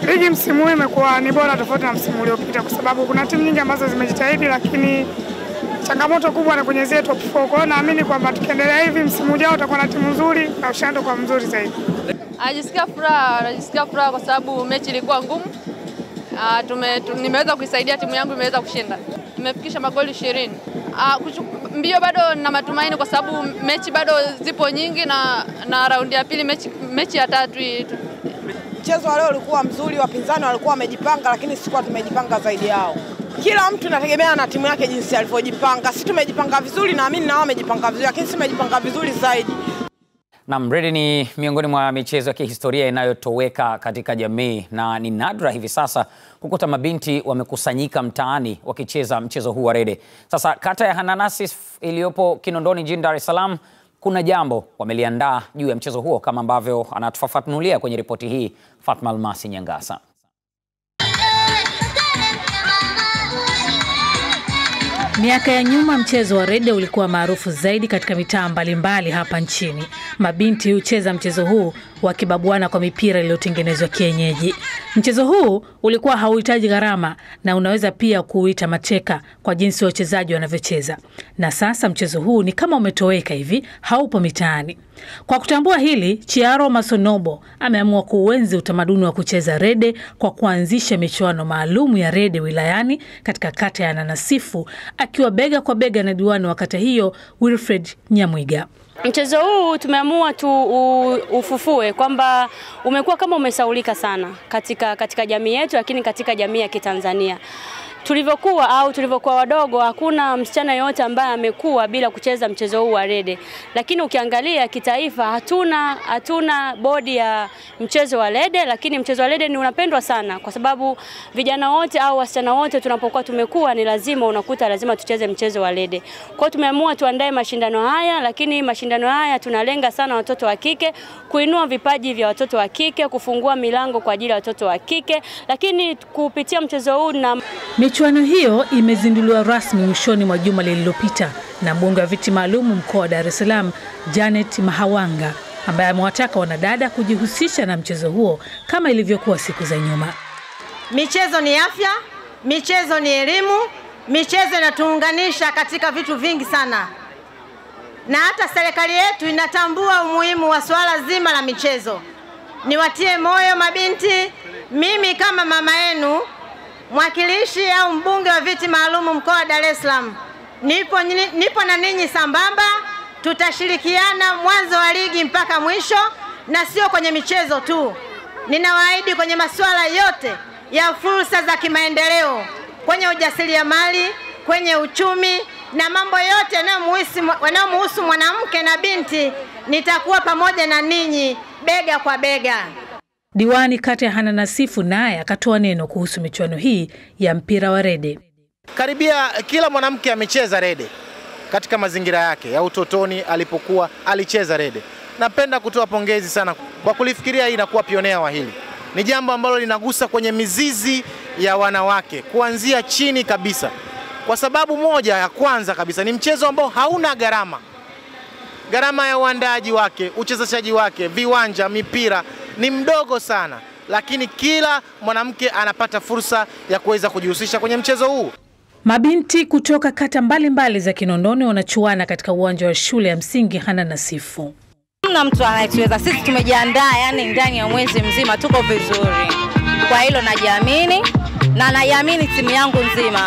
Ligi msimu huu imekuwa ni bora tofauti na msimu uliopita kwa sababu kuna timu nyingi ambazo zimejitahidi, lakini changamoto kubwa na kwenye zetu top 4. Kwa hiyo naamini kwamba tukiendelea hivi msimu ujao utakuwa na timu nzuri na ushando kwa mzuri zaidi. Najisikia furaha kwa sababu mechi ilikuwa ngumu. Nimeweza kuisaidia timu yangu, imeweza kushinda. Nimefikisha magoli 20. Mbio bado na matumaini kwa sababu mechi bado zipo nyingi na raundi ya pili mechi ya 3 itu. Mchezo wa leo ulikuwa mzuri, wapinzani walikuwa wamejipanga, lakini sisi kwa tumejipanga zaidi yao. Kila mtu nategemea na timu yake jinsi alivyojipanga. Sisi tumejipanga vizuri na amini na wao wamejipanga vizuri, lakini sisi tumejipanga vizuri zaidi. Na mredi ni miongoni mwa michezo ya kihistoria inayotoweka katika jamii, na ni nadra hivi sasa kukuta mabinti wamekusanyika mtaani wakicheza mchezo huu wa rede. Sasa kata ya Hananasi iliyopo Kinondoni jijini Dar es Salaam kuna jambo wameliandaa juu ya mchezo huo, kama ambavyo anatufafanulia kwenye ripoti hii Fatma Almasi Nyangasa. Miaka ya nyuma mchezo wa rede ulikuwa maarufu zaidi katika mitaa mbalimbali hapa nchini. Mabinti hucheza mchezo huu wakibabuana kwa mipira iliyotengenezwa kienyeji. Mchezo huu ulikuwa hauhitaji gharama na unaweza pia kuuita mateka kwa jinsi wachezaji wanavyocheza. Na sasa mchezo huu ni kama umetoweka hivi, haupo mitaani. Kwa kutambua hili, Chiaro Masonobo ameamua kuenzi utamaduni wa kucheza rede kwa kuanzisha michuano maalumu ya rede wilayani katika kata ya Nanasifu, akiwa bega kwa bega na diwani wa kata hiyo Wilfred Nyamwiga. Mchezo huu tumeamua tu ufufue, kwamba umekuwa kama umesaulika sana katika jamii yetu, lakini katika jamii ya Kitanzania. Tulivyokuwa wadogo, hakuna msichana yote ambaye amekuwa bila kucheza mchezo huu wa rede. Lakini ukiangalia kitaifa hatuna bodi ya mchezo wa rede, lakini mchezo wa rede ni unapendwa sana kwa sababu vijana wote au wasichana wote tunapokuwa tumekuwa ni lazima unakuta lazima tucheze mchezo wa rede. Kwa hiyo tumeamua tuandae mashindano haya, lakini mashindano haya tunalenga sana watoto wa kike, kuinua vipaji vya watoto wa kike, kufungua milango kwa ajili ya watoto wa kike, lakini kupitia mchezo huu. Na michuano hiyo imezinduliwa rasmi mwishoni mwa juma lililopita na mbunge wa viti maalum mkoa wa Dar es Salaam Janet Mahawanga, ambaye amewataka wanadada kujihusisha na mchezo huo kama ilivyokuwa siku za nyuma. Michezo ni afya, michezo ni elimu, michezo inatuunganisha katika vitu vingi sana. Na hata serikali yetu inatambua umuhimu wa swala zima la michezo. Niwatie moyo mabinti, mimi kama mama yenu mwakilishi au mbunge wa viti maalumu mkoa wa Dar es Salaam, nipo na ninyi sambamba. Tutashirikiana mwanzo wa ligi mpaka mwisho, na sio kwenye michezo tu. Ninawaahidi kwenye masuala yote ya fursa za kimaendeleo, kwenye ujasiriamali, kwenye uchumi na mambo yote yanayomuhusu mwanamke na binti, nitakuwa pamoja na ninyi bega kwa bega. Diwani kata ya Hananasifu naye akatoa neno kuhusu michuano hii ya mpira wa rede. Karibia kila mwanamke amecheza rede katika mazingira yake ya utotoni alipokuwa alicheza rede. Napenda kutoa pongezi sana kwa kulifikiria hii na kuwa pionea wa hili. Ni jambo ambalo linagusa kwenye mizizi ya wanawake kuanzia chini kabisa. Kwa sababu moja ya kwanza kabisa ni mchezo ambao hauna gharama. Gharama ya uandaaji wake, uchezeshaji wake, viwanja, mipira ni mdogo sana, lakini kila mwanamke anapata fursa ya kuweza kujihusisha kwenye mchezo huu. Mabinti kutoka kata mbalimbali za Kinondoni wanachuana katika uwanja wa shule ya msingi Hananasifu. Kuna mtu anayetuweza, sisi tumejiandaa, yani ndani ya mwezi mzima tuko vizuri. Kwa hilo najiamini na naiamini timu yangu nzima.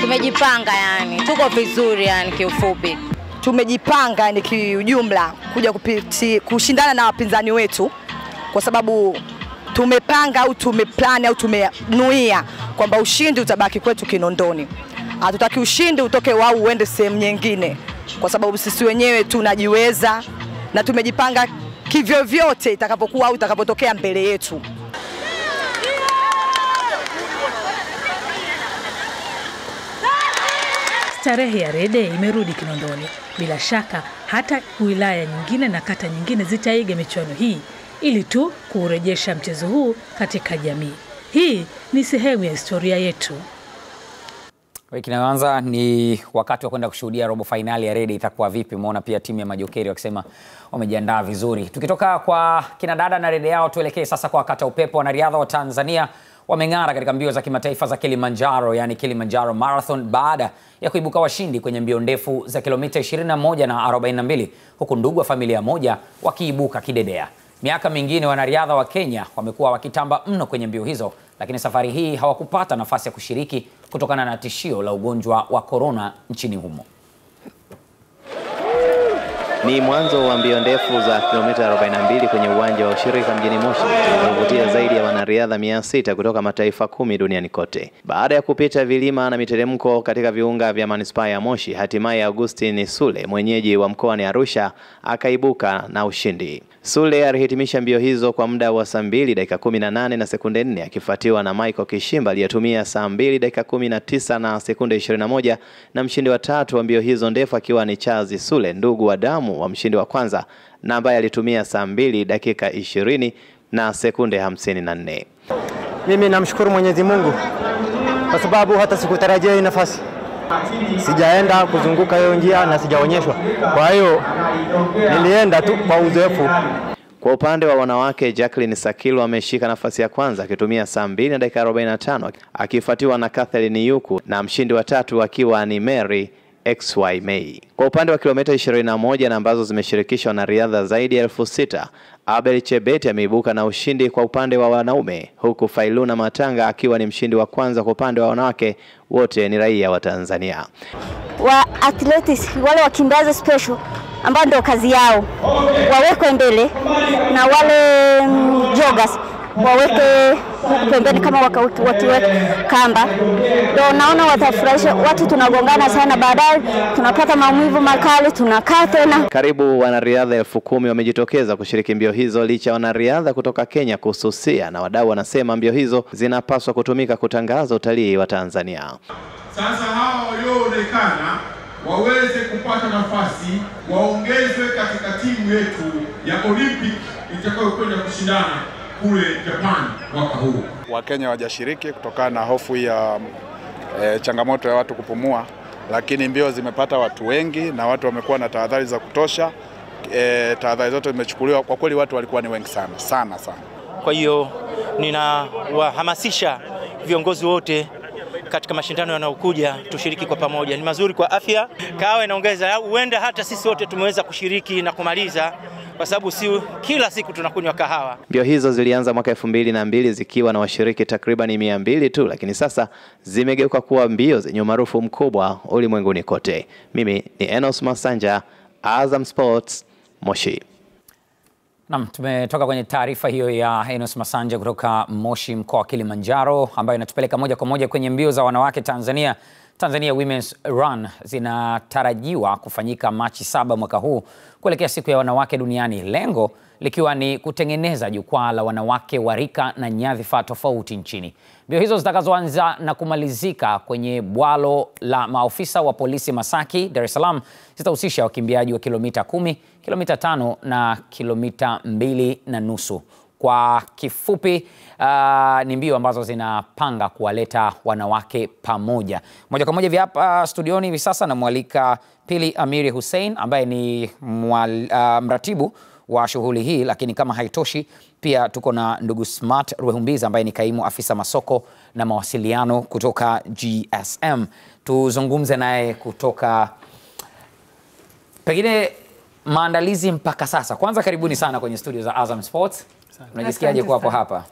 Tumejipanga, yani tuko vizuri, yani kiufupi. Tumejipanga ni kiujumla kuja kushindana na wapinzani wetu, kwa sababu tumepanga au tumeplani au tumenuia kwamba ushindi utabaki kwetu Kinondoni. Hatutaki ushindi utoke wao uende sehemu nyingine, kwa sababu sisi wenyewe tunajiweza na tumejipanga kivyo vyote itakapokuwa au itakapotokea mbele yetu. Tarehe ya rede imerudi Kinondoni. Bila shaka hata wilaya nyingine na kata nyingine zitaiga michuano hii ili tu kurejesha mchezo huu katika jamii. Hii ni sehemu ya historia yetu. Wiki inaanza, ni wakati wa kwenda kushuhudia robo finali ya rede itakuwa vipi. Umeona pia timu ya Majokeri wakisema wamejiandaa vizuri. Tukitoka kwa kina dada na rede yao, tuelekee sasa kwa kata upepo. Wanariadha wa Tanzania wameng'ara katika mbio za kimataifa za Kilimanjaro, yani Kilimanjaro Marathon, baada ya kuibuka washindi kwenye mbio ndefu za kilomita 21 na 42, huku ndugu wa familia moja wakiibuka kidedea. Miaka mingine wanariadha wa Kenya wamekuwa wakitamba mno kwenye mbio hizo, lakini safari hii hawakupata nafasi ya kushiriki kutokana na tishio la ugonjwa wa corona nchini humo. Ni mwanzo wa mbio ndefu za kilomita 42 kwenye uwanja wa ushirika mjini Moshi, kuvutia zaidi ya wanariadha 600 kutoka mataifa 10 duniani kote. Baada ya kupita vilima na miteremko katika viunga vya manispaa ya Moshi, hatimaye Augustine Sule, mwenyeji wa mkoa ni Arusha, akaibuka na ushindi. Sule alihitimisha mbio hizo kwa muda wa saa 2 dakika 18 na sekunde 4, akifuatiwa na Michael Kishimba aliyetumia saa 2 dakika 19 na sekunde 21, na mshindi wa 3 wa mbio hizo ndefu akiwa ni Charles Sule, ndugu wa damu msimu wa mshindi wa kwanza na ambaye alitumia saa 2 dakika 20 na sekunde 54. Mimi namshukuru Mwenyezi Mungu kwa sababu hata sikutarajia hii nafasi. Sijaenda kuzunguka hiyo njia na sijaonyeshwa. Kwa hiyo nilienda tu kwa uzoefu. Kwa upande wa wanawake, Jacqueline Sakilu ameshika nafasi ya kwanza akitumia saa 2 dakika 45, akifuatiwa na Catherine Yuku na mshindi wa tatu akiwa ni Mary XY May. Kwa upande wa kilomita 21 na ambazo zimeshirikishwa na riadha zaidi ya 6000, Abel Chebet ameibuka na ushindi kwa upande wa wanaume, huku Failuna Matanga akiwa ni mshindi wa kwanza kwa upande wa wanawake. Wote ni raia wa Tanzania. Wa athletics wale wakimbiaji special ambao ndio kazi yao wawekwe mbele, na wale joggers waweke pembeni kama wakiweka kamba. Ndio naona watafurahisha watu. Tunagongana sana, baadaye tunapata maumivu makali, tunakaa tena. Karibu wanariadha 10,000 wamejitokeza kushiriki mbio hizo, licha wanariadha kutoka Kenya kususia, na wadau wanasema mbio hizo zinapaswa kutumika kutangaza utalii wa Tanzania. Sasa hao walioonekana waweze kupata nafasi waongezwe katika timu yetu ya Olympic itakayokwenda kushindana kule Japan mwaka huu. Wakenya wajashiriki kutokana na hofu ya changamoto ya watu kupumua, lakini mbio zimepata watu wengi na watu wamekuwa na tahadhari za kutosha. Tahadhari zote zimechukuliwa. Kwa kweli watu walikuwa ni wengi sana. Kwa hiyo ninawahamasisha viongozi wote katika mashindano yanayokuja tushiriki kwa pamoja. Ni mazuri kwa afya. Kawa inaongeza uenda hata sisi wote tumeweza kushiriki na kumaliza, kwa sababu si kila siku tunakunywa kahawa. Mbio hizo zilianza mwaka 2002 zikiwa na washiriki takriban 200 tu, lakini sasa zimegeuka kuwa mbio zenye umaarufu mkubwa ulimwenguni kote. Mimi ni Enos Masanja, Azam Sports, Moshi. Naam, tumetoka kwenye taarifa hiyo ya Enos Masanja kutoka Moshi, mkoa wa Kilimanjaro, ambayo inatupeleka moja kwa moja kwenye mbio za wanawake Tanzania. Tanzania Women's Run zinatarajiwa kufanyika Machi 7 mwaka huu kuelekea siku ya wanawake duniani, lengo likiwa ni kutengeneza jukwaa la wanawake wa rika na nyadhifa tofauti nchini. Mbio hizo zitakazoanza na kumalizika kwenye bwalo la maofisa wa polisi Masaki, Dar es Salaam, zitahusisha wakimbiaji wa kilomita 10, kilomita 5 na kilomita 2.5. Kwa kifupi ni mbio ambazo zinapanga kuwaleta wanawake pamoja. Moja kwa moja hapa studioni hivi sasa namwalika Pili Amiri Hussein ambaye ni mratibu wa shughuli hii, lakini kama haitoshi pia tuko na ndugu Smart Ruhumbiza ambaye ni kaimu afisa masoko na mawasiliano kutoka GSM. Tuzungumze naye kutoka pengine maandalizi mpaka sasa. Kwanza karibuni sana kwenye studio za Azam Sports. Unajisikiaje kuwapo hapa?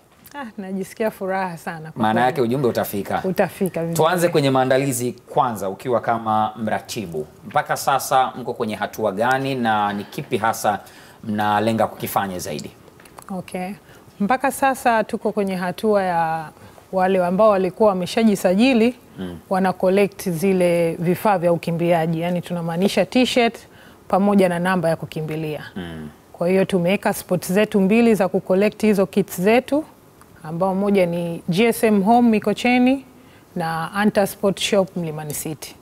Najisikia furaha sana. Maana yake ujumbe utafika. Tuanze kwenye maandalizi kwanza, ukiwa kama mratibu. Mpaka sasa mko kwenye hatua gani na ni kipi hasa mnalenga kukifanya zaidi? Okay. Mpaka sasa tuko kwenye hatua ya wale ambao walikuwa wameshajisajili wana collect zile vifaa vya ukimbiaji. Yani tunamaanisha t-shirt pamoja na namba ya kukimbilia. Kwa hiyo tumeweka spots zetu 2 za kucollect hizo kits zetu, ambao moja ni GSM Home Mikocheni na Anta Sport Shop Mlimani City.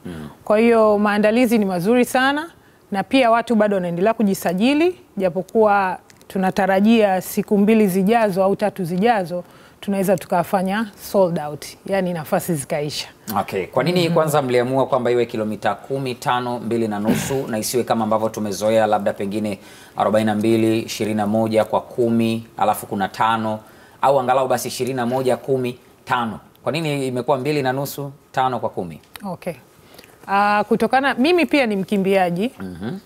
Kwa hiyo maandalizi ni mazuri sana, na pia watu bado wanaendelea kujisajili, japokuwa tunatarajia siku 2 zijazo au 3 zijazo tunaweza tukafanya sold out, yani nafasi zikaisha. Okay, kwa nini kwanza mliamua kwamba iwe kilomita 10, 5, 2.5 na isiwe kama ambavyo tumezoea labda pengine 42, 21 kwa 10, alafu kuna 5, au angalau basi 21, 10, 5. Kwa nini imekuwa 2.5, 5 kwa 10? Okay. Kutokana mimi pia ni mkimbiaji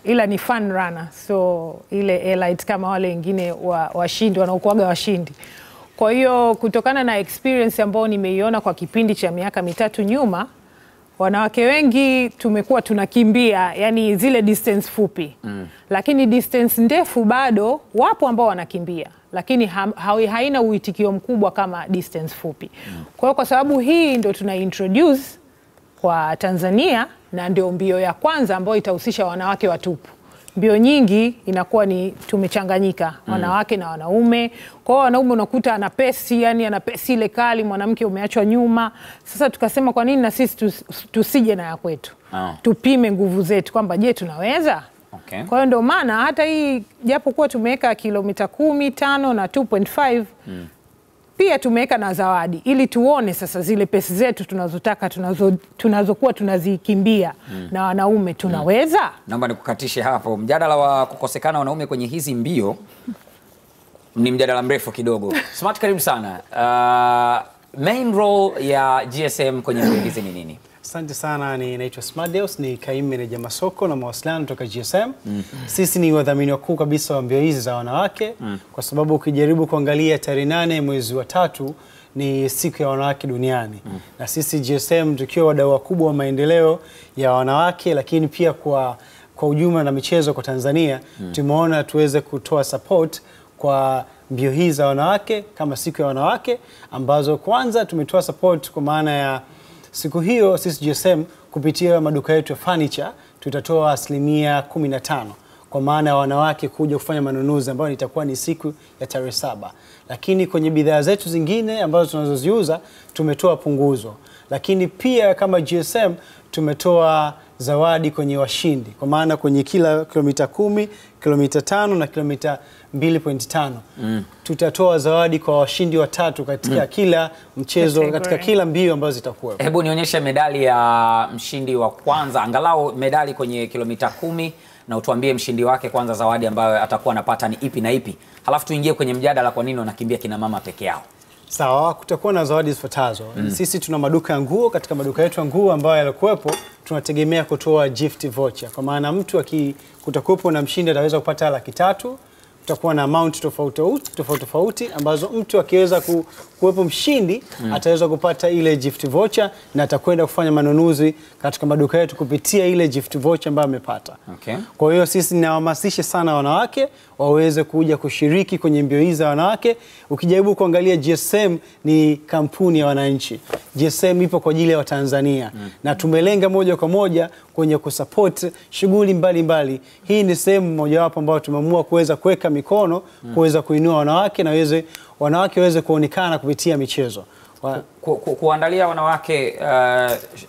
ila ni fun runner, so ile elite kama wale wengine washindi wanaokuaga washindi. Kwa hiyo kutokana na experience ambayo nimeiona kwa kipindi cha miaka 3 nyuma, wanawake wengi tumekuwa tunakimbia yani zile distance fupi. Lakini distance ndefu bado wapo ambao wanakimbia, lakini haina uitikio mkubwa kama distance fupi. Kwa hiyo kwa sababu hii ndio tunaintroduce kwa Tanzania, na ndio mbio ya kwanza ambayo itahusisha wanawake watupu. Mbio nyingi inakuwa ni tumechanganyika wanawake na wanaume. Kwa wanaume unakuta ana pesi, yani ana pesi ile kali, mwanamke umeachwa nyuma. Sasa tukasema kwa nini na sisi tusije na ya kwetu. Tupime nguvu zetu kwamba je tunaweza? Okay. Kwa hiyo ndio maana hata hii japo kuwa tumeweka kilomita 10, 5 na 2.5 pia tumeweka na zawadi ili tuone sasa zile pesa zetu tunazotaka tunazokuwa tunazikimbia na wanaume tunaweza. Naomba nikukatishe hapo. Mjadala wa kukosekana wanaume kwenye hizi mbio ni mjadala mrefu kidogo. Smart, karibu sana. Main role ya GSM kwenye mbio hizi ni nini? Asante sana, naitwa Smart Deus, ni kaimu meneja masoko na mawasiliano kutoka GSM. Sisi ni wadhamini wakuu kabisa wa mbio hizi za wanawake kwa sababu ukijaribu kuangalia tarehe 8 mwezi wa 3 ni siku ya wanawake duniani. Na sisi GSM tukiwa wadau wakubwa wa maendeleo ya wanawake lakini pia kwa ujumla na michezo kwa Tanzania, tumeona tuweze kutoa support kwa mbio hizi za wanawake kama siku ya wanawake ambazo kwanza tumetoa support kwa maana ya siku hiyo sisi GSM kupitia maduka yetu ya furniture tutatoa 15% kwa maana ya wanawake kuja kufanya manunuzi ambayo itakuwa ni siku ya tarehe 7. Lakini kwenye bidhaa zetu zingine ambazo tunazoziuza tumetoa punguzo. Lakini pia kama GSM tumetoa zawadi kwenye washindi kwa maana kwenye kila kilomita 10, kilomita 5 na kilomita 2.5 tutatoa zawadi kwa washindi watatu katika kila mchezo, katika kila mbio ambazo zitakuwa. Hebu nionyeshe medali ya mshindi wa kwanza, angalau medali kwenye kilomita 10 na utuambie mshindi wake kwanza zawadi ambayo atakuwa anapata ni ipi na ipi. Halafu tuingie kwenye mjadala kwa nini wanakimbia kina mama peke yao. Sawa, kutakuwa na zawadi zifuatazo. Sisi tuna maduka ya nguo, katika maduka yetu ya nguo ambayo yalikuwepo tunategemea kutoa gift voucher kwa maana mtu akikutakupo na mshindi ataweza kupata 300,000. Tutakuwa na amount tofauti ambazo mtu akiweza kuwepo mshindi ataweza kupata ile gift voucher na atakwenda kufanya manunuzi katika maduka yetu kupitia ile gift voucher ambayo amepata. Kwa hiyo sisi ninawahamasisha sana wanawake waweze kuja kushiriki kwenye mbio hizi za wanawake. Ukijaribu kuangalia GSM ni kampuni ya wananchi. GSM ipo kwa ajili ya Watanzania na tumelenga moja kwa moja kwenye kusupport shughuli mbalimbali. Hii ni sehemu mojawapo ambayo tumeamua kuweza kuweka mikono kuweza kuinua wanawake na wanawake waweze kuonekana kupitia michezo. Kuandalia wanawake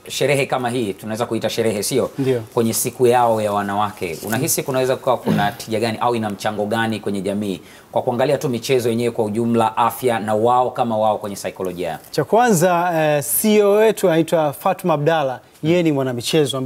sherehe kama hii, tunaweza kuita sherehe, sio? Kwenye siku yao ya wanawake unahisi kunaweza kuwa kuna tija gani au ina mchango gani kwenye jamii kwa kuangalia tu michezo yenyewe kwa ujumla, afya na wao kama wao kwenye saikolojia? Cha kwanza CEO wetu anaitwa Fatuma Abdalla, yeye ni mwanamichezo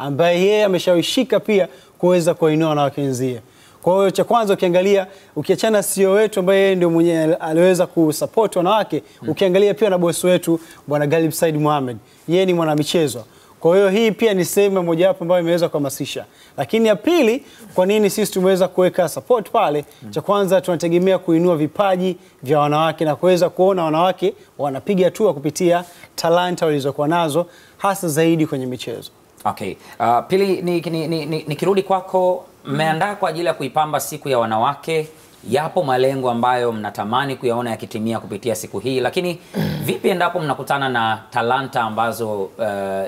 ambaye yeye ameshawishika pia kuweza kuinua wanawake wenzie. Kwa hiyo cha kwanza ukiangalia, ukiachana CEO wetu ambaye ndio mwenye aliweza kusupport wanawake, ukiangalia pia na boss wetu Bwana Galib Said Mohamed, yeye ni mwanamichezo. Kwa hiyo hii pia ni sehemu mojawapo ambayo imeweza kuhamasisha. Lakini ya pili, kwa nini sisi tumeweza kuweka support pale? Cha kwanza tunategemea kuinua vipaji vya wanawake na kuweza kuona wanawake wanapiga hatua kupitia talanta walizokuwa nazo hasa zaidi kwenye michezo. Okay. Pili, nikirudi kwako, mmeandaa kwa ajili ya kuipamba siku ya wanawake. Yapo malengo ambayo mnatamani kuyaona yakitimia kupitia siku hii, lakini vipi endapo mnakutana na talanta ambazo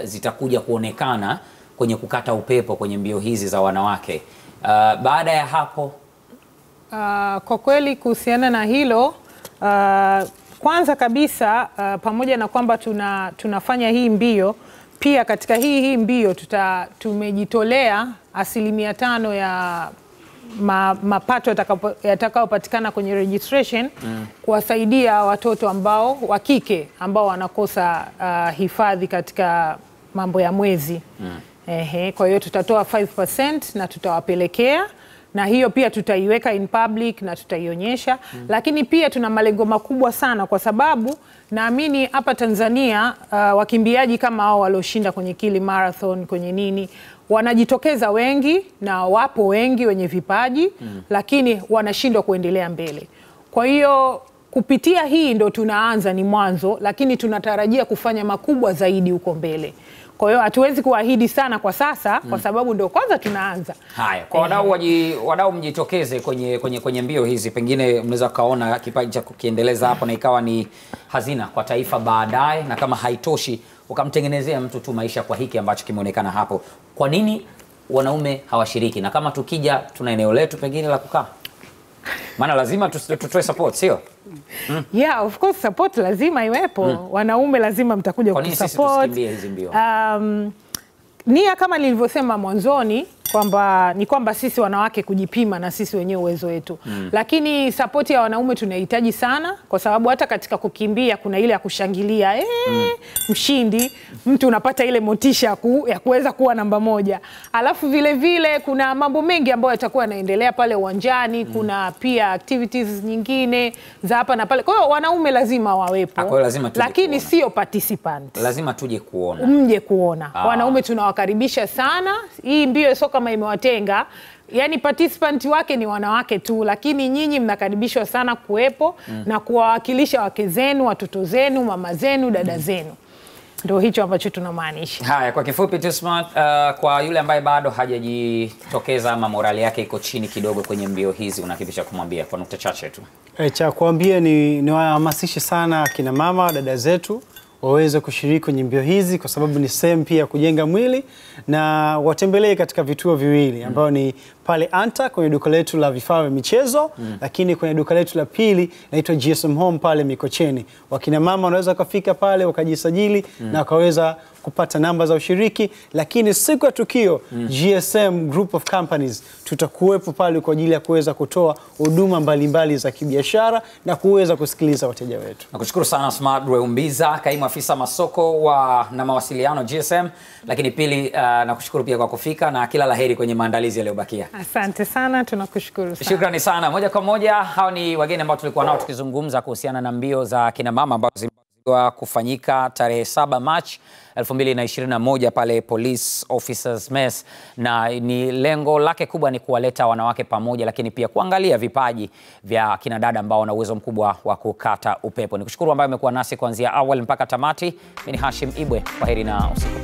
zitakuja kuonekana kwenye kukata upepo kwenye mbio hizi za wanawake? Baada ya hapo, kwa kweli kuhusiana na hilo, kwanza kabisa pamoja na kwamba tunafanya hii mbio, pia katika hii mbio tumejitolea 5% ya mapato yatakayopatikana kwenye registration kuwasaidia watoto ambao wa kike ambao wanakosa hifadhi katika mambo ya mwezi. Kwa hiyo tutatoa 5% na tutawapelekea, na hiyo pia tutaiweka in public na tutaionyesha. Lakini pia tuna malengo makubwa sana kwa sababu naamini hapa Tanzania wakimbiaji kama hao walioshinda kwenye Kili Marathon, kwenye nini, wanajitokeza wengi na wapo wengi wenye vipaji lakini wanashindwa kuendelea mbele. Kwa hiyo kupitia hii ndo tunaanza, ni mwanzo, lakini tunatarajia kufanya makubwa zaidi huko mbele. Kwa hiyo hatuwezi kuahidi sana kwa sasa kwa sababu ndio kwanza tunaanza. Haya, kwa wadau mjitokeze kwenye mbio hizi. Pengine mnaweza kaona kipaji cha kukiendeleza hapo na ikawa ni hazina kwa taifa baadaye, na kama haitoshi ukamtengenezea mtu tu maisha kwa hiki ambacho kimeonekana hapo. Kwa nini wanaume hawashiriki? Na kama tukija tuna eneo letu pengine la kukaa. Maana lazima tutoe support, sio? Yeah, of course support lazima iwepo. Wanaume lazima mtakuja kusupport. Kwa nini sisi tusikimbie hizi mbio? Nia kama nilivyosema mwanzoni, kwamba ni kwamba sisi wanawake kujipima na sisi wenyewe uwezo wetu. Lakini support ya wanaume tunahitaji sana, kwa sababu hata katika kukimbia kuna ile ya kushangilia mshindi, mtu unapata ile motisha ya kuweza kuwa namba moja. Alafu vile vile kuna mambo mengi ambayo yatakuwa yanaendelea pale uwanjani, kuna pia activities nyingine za hapa na pale. Kwa hiyo wanaume lazima wawepo. Lazima lakini sio participant. Lazima tuje kuona. Mje kuona. Ah. Wanaume tunawakaribisha sana. Hii mbio soka kama imewatenga, yani participant wake ni wanawake tu, lakini nyinyi mnakaribishwa sana kuwepo na kuwawakilisha wake zenu, watoto zenu, mama zenu, dada zenu. Ndio hicho ambacho tunamaanisha. Haya, kwa kifupi tu Smart, kwa yule ambaye bado hajajitokeza ama morali yake iko chini kidogo kwenye mbio hizi, unakipisha kumwambia kwa nukta chache tu? Cha kuambia ni wahamasishe sana kina mama, dada zetu waweze kushiriki kwenye mbio hizi, kwa sababu ni sehemu pia kujenga mwili, na watembelee katika vituo viwili ambao ni pale Anta kwenye duka letu la vifaa vya michezo, lakini kwenye duka letu la pili naitwa GSM Home pale Mikocheni. Wakina mama wanaweza kufika pale wakajisajili na wakaweza kupata namba za ushiriki, lakini siku ya tukio GSM Group of Companies tutakuwepo pale kwa ajili ya kuweza kutoa huduma mbalimbali za kibiashara na kuweza kusikiliza wateja wetu. Nakushukuru sana Smart Rweumbiza, kaimu afisa masoko na mawasiliano GSM, lakini pili nakushukuru pia kwa kufika na kila laheri kwenye maandalizi yaliyobakia. Asante sana, tunakushukuru sana. Shukrani sana. Moja kwa moja, hao ni wageni ambao tulikuwa nao tukizungumza kuhusiana na mbio za kina mama ambazo kufanyika tarehe 7 Machi 2021 pale Police Officers Mess, na ni lengo lake kubwa ni kuwaleta wanawake pamoja, lakini pia kuangalia vipaji vya kina dada ambao wana uwezo mkubwa wa kukata upepo. Nikushukuru ambaye umekuwa nasi kuanzia awali mpaka tamati. Mimi ni Hashim Ibwe, kwaheri na usiku.